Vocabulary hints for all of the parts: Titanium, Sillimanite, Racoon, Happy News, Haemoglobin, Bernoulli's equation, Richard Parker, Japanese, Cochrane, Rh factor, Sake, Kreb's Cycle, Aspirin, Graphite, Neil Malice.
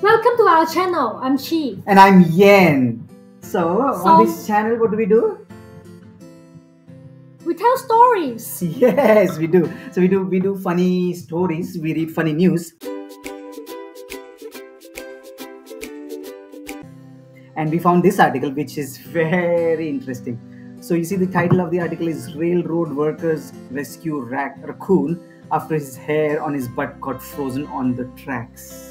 Welcome to our channel. I'm Chi. And I'm Yen. So on this channel, what do? We tell stories. Yes, we do. So we do funny stories. We read funny news. And we found this article, which is very interesting. So you see, the title of the article is "Railroad Workers Rescue Racoon After His Hair on His Butt Got Frozen on the Tracks."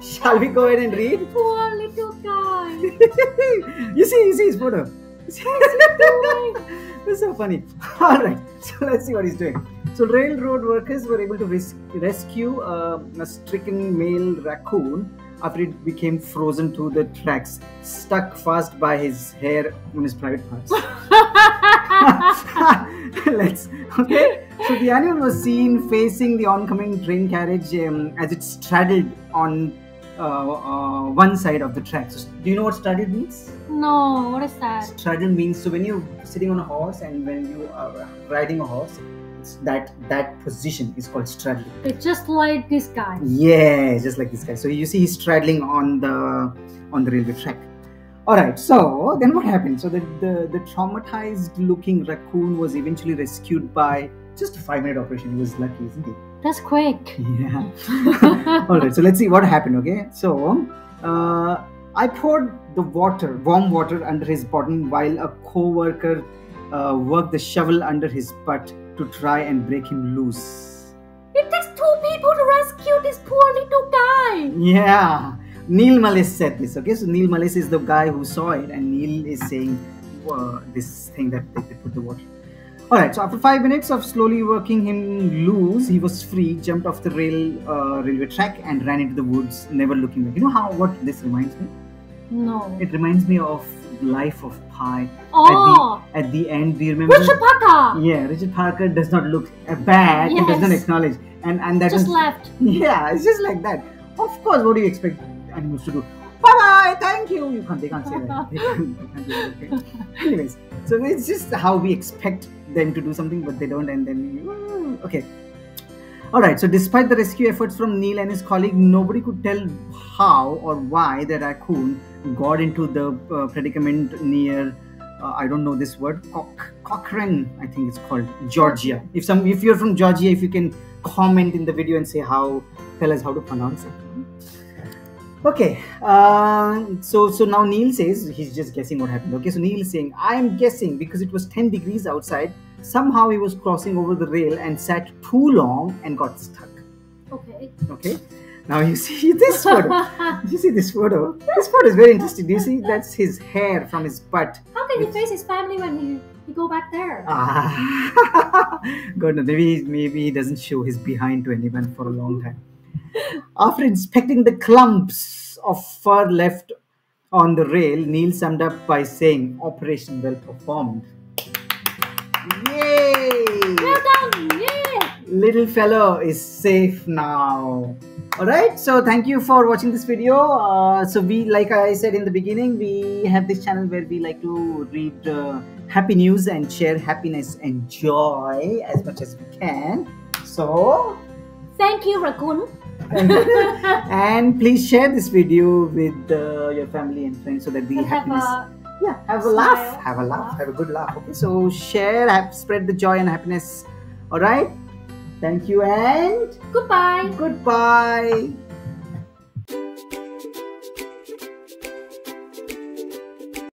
Shall we go ahead and read? Poor little guy. You see his photo. It's so funny. Alright, so let's see what he's doing. So railroad workers were able to rescue a stricken male raccoon after it became frozen to the tracks, stuck fast by his hair on his private parts. So the animal was seen facing the oncoming train carriage as it straddled on one side of the tracks. So, do you know what straddle means? No, what is that? Straddle means, so when you're sitting on a horse and when you are riding a horse, that position is called straddling. It's just like this guy. Yeah, just like this guy. So you see, he's straddling on the railway track. All right. So then what happened? So the traumatized looking raccoon was eventually rescued by just a 5-minute operation. He was lucky, isn't he? That's quick. Yeah. All right. So let's see what happened. Okay. So I poured the water, warm water, under his bottom while a co-worker worked the shovel under his butt to try and break him loose. It takes 2 people to rescue this poor little guy. Yeah. Neil Malice said this. Okay, so Neil Malice is the guy who saw it, and Neil is saying this thing that they put the water. Alright, so after 5 minutes of slowly working him loose, he was free, jumped off the railway track and ran into the woods, never looking back. You know what this reminds me? No. It reminds me of Life of Pi. Oh. At the end, do you remember? Richard Parker. Yeah, Richard Parker does not look back. Yes. And does not acknowledge. And that just left. Yeah, it's just like that. Of course, what do you expect animals to do? Bye bye, thank you. They can't say that. They can't do that. Okay. Anyways, so it's just how we expect them to do something, but they don't, and then okay. Alright, so despite the rescue efforts from Neil and his colleague, nobody could tell how or why the raccoon got into the predicament near, I don't know this word, Cochrane, I think it's called, Georgia. If you're from Georgia, if you can comment in the video and say tell us how to pronounce it. Okay, so now Neil says, he's just guessing what happened. Okay, so Neil is saying, I'm guessing because it was 10 degrees outside, somehow he was crossing over the rail and sat too long and got stuck. Okay. Okay. Now you see this photo. You see this photo. This photo is very interesting. Do you see? That's his hair from his butt. How can he face his family when he go back there? Ah. God, no, maybe he doesn't show his behind to anyone for a long time. After inspecting the clumps of fur left on the rail, Neil summed up by saying, "Operation well performed." Yay! Well done! Yeah! Little fellow is safe now. Alright, so thank you for watching this video. So we, like I said in the beginning, we have this channel where we like to read happy news and share happiness and joy as much as we can. So thank you, Racoon. And please share this video with your family and friends so that the happiness... Have a good laugh. Okay, so spread the joy and happiness. All right, thank you and goodbye.